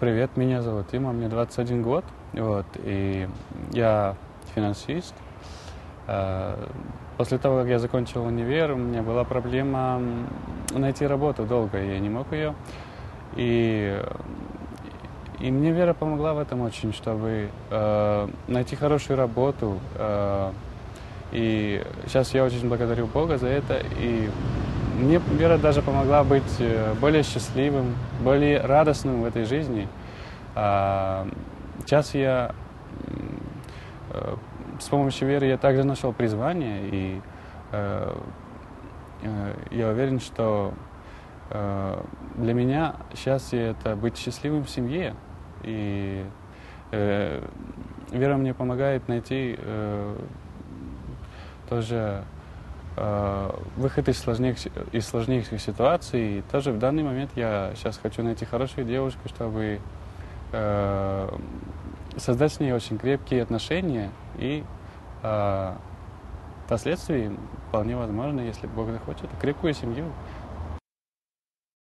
Привет, меня зовут Има, мне 21 год, вот, и я финансист. После того, как я закончил универ, у меня была проблема найти работу долго, я не мог ее. И мне Вера помогла в этом очень, чтобы найти хорошую работу. И сейчас я очень благодарю Бога за это. И мне Вера даже помогла быть более счастливым, более радостным в этой жизни. Сейчас я с помощью Веры я также нашел призвание, и я уверен, что для меня счастье — это быть счастливым в семье. И Вера мне помогает найти тоже выход из сложных ситуаций. И тоже в данный момент я сейчас хочу найти хорошую девушку, чтобы создать с ней очень крепкие отношения. И впоследствии, вполне возможно, если Бог захочет, крепкую семью.